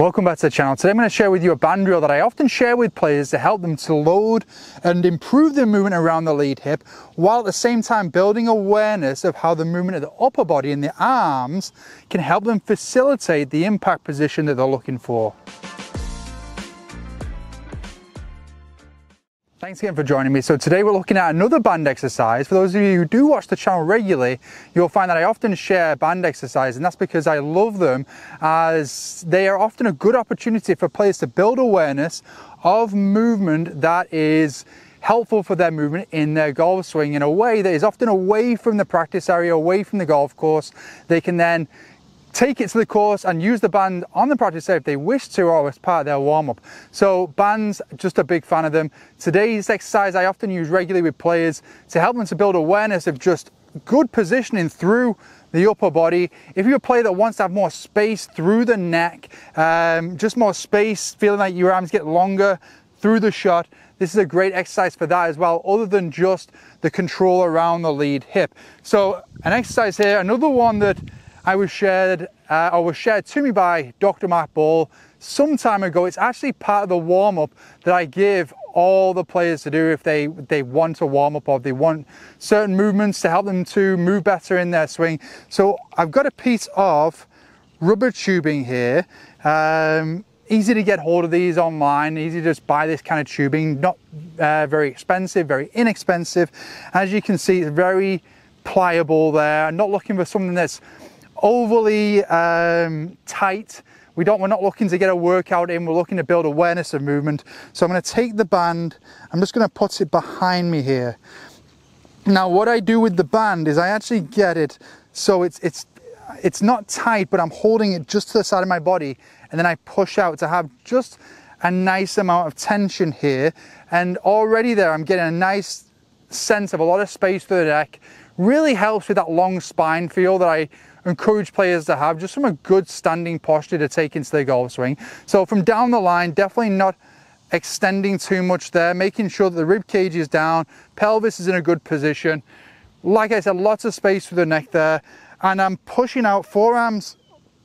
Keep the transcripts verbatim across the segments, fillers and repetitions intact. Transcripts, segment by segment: Welcome back to the channel. Today I'm going to share with you a band reel that I often share with players to help them to load and improve their movement around the lead hip, while at the same time building awareness of how the movement of the upper body and the arms can help them facilitate the impact position that they're looking for. Thanks again for joining me. So today we're looking at another band exercise. For those of you who do watch the channel regularly, you'll find that I often share band exercises, and that's because I love them, as they are often a good opportunity for players to build awareness of movement that is helpful for their movement in their golf swing in a way that is often away from the practice area, away from the golf course. They can then take it to the course and use the band on the practice area if they wish to, or as part of their warm-up. So bands, just a big fan of them. Today's exercise I often use regularly with players to help them to build awareness of just good positioning through the upper body. If you're a player that wants to have more space through the neck, um, just more space, feeling like your arms get longer through the shot, this is a great exercise for that as well, other than just the control around the lead hip. So an exercise here, another one that I was shared, uh, or was shared to me by Doctor Matt Ball some time ago. It's actually part of the warm-up that I give all the players to do if they, they want a warm-up, or they want certain movements to help them to move better in their swing. So I've got a piece of rubber tubing here. Um, easy to get hold of these online, easy to just buy this kind of tubing, not uh, very expensive, very inexpensive. As you can see, it's very pliable there. I'm not looking for something that's overly um, tight. We don't, we're not looking to get a workout in, we're looking to build awareness of movement. So I'm going to take the band, I'm just going to put it behind me here. Now what I do with the band is I actually get it so it's, it's, it's not tight, but I'm holding it just to the side of my body, and then I push out to have just a nice amount of tension here. And already there I'm getting a nice sense of a lot of space through the neck. Really helps with that long spine feel that I encourage players to have, just from a good standing posture to take into their golf swing. So from down the line, definitely not extending too much there, making sure that the rib cage is down, pelvis is in a good position. Like I said, lots of space through the neck there, and I'm pushing out, forearms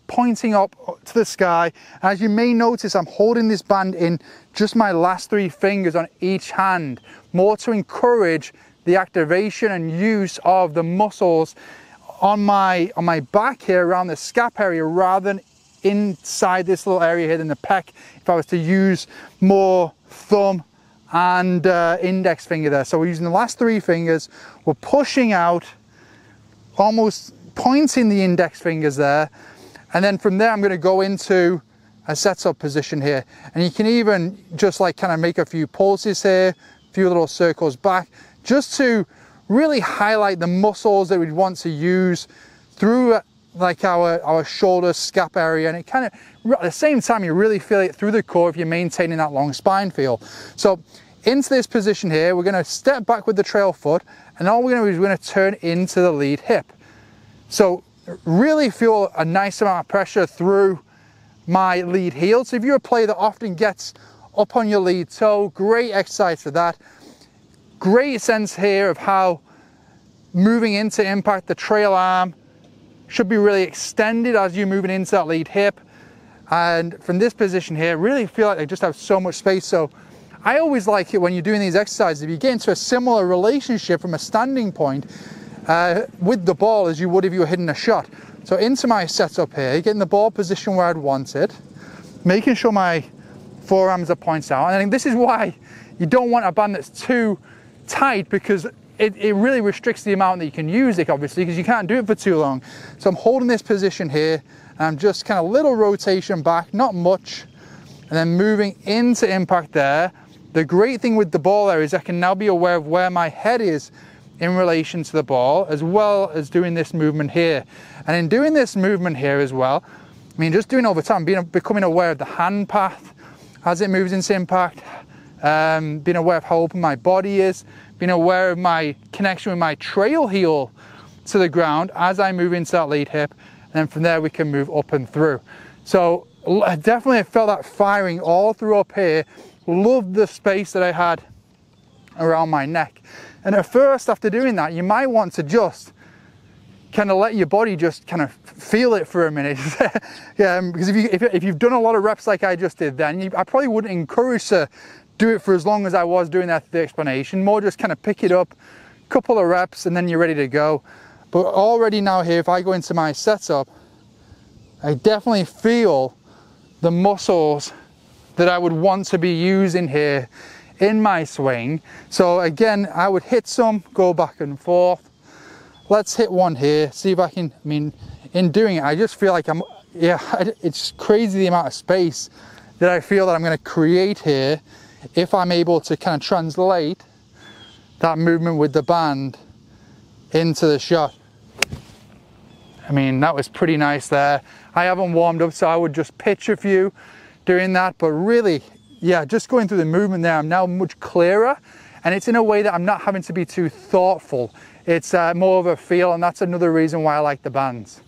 pointing up to the sky. As you may notice, I'm holding this band in just my last three fingers on each hand, more to encourage the activation and use of the muscles on my on my back here around the scap area, rather than inside this little area here in the pec, if I was to use more thumb and uh, index finger there. So we're using the last three fingers, we're pushing out, almost pointing the index fingers there, and then from there I'm going to go into a setup position here. And you can even just like kind of make a few pulses here, a few little circles back, just to really highlight the muscles that we'd want to use through like our, our shoulder, scap area. And it kind of, at the same time, you really feel it through the core if you're maintaining that long spine feel. So into this position here, we're going to step back with the trail foot, and all we're going to do is we're going to turn into the lead hip. So really feel a nice amount of pressure through my lead heel. So if you're a player that often gets up on your lead toe, great exercise for that. Great sense here of how moving into impact, the trail arm should be really extended as you're moving into that lead hip. And from this position here, really feel like they just have so much space. So I always like it when you're doing these exercises, if you get into a similar relationship from a standing point uh, with the ball as you would if you were hitting a shot. So into my setup here, getting the ball position where I'd want it, making sure my forearms are pointed out. And I think this is why you don't want a band that's too tight, because it, it really restricts the amount that you can use it, obviously, because you can't do it for too long. So I'm holding this position here, and I'm just kind of little rotation back, not much, and then moving into impact there. The great thing with the ball there is I can now be aware of where my head is in relation to the ball, as well as doing this movement here. And in doing this movement here as well, I mean, just doing over time, being becoming aware of the hand path as it moves into impact, Um, being aware of how open my body is, being aware of my connection with my trail heel to the ground as I move into that lead hip, and then from there we can move up and through. So I definitely felt that firing all through up here, loved the space that I had around my neck. And at first, after doing that, you might want to just kind of let your body just kind of feel it for a minute. um, because if, you, if, if you've done a lot of reps like I just did, then you, I probably wouldn't encourage to do it for as long as I was doing that the explanation. More just kind of pick it up, couple of reps, and then you're ready to go. But already now here, if I go into my setup, I definitely feel the muscles that I would want to be using here in my swing. So again, I would hit some, go back and forth. Let's hit one here, see if I can, I mean, in doing it, I just feel like I'm, yeah, it's crazy the amount of space that I feel that I'm gonna create here if I'm able to kind of translate that movement with the band into the shot. I mean, that was pretty nice there. I haven't warmed up, so I would just pitch a few doing that, but really, yeah, just going through the movement there, I'm now much clearer, and it's in a way that I'm not having to be too thoughtful. It's uh, more of a feel, and that's another reason why I like the bands.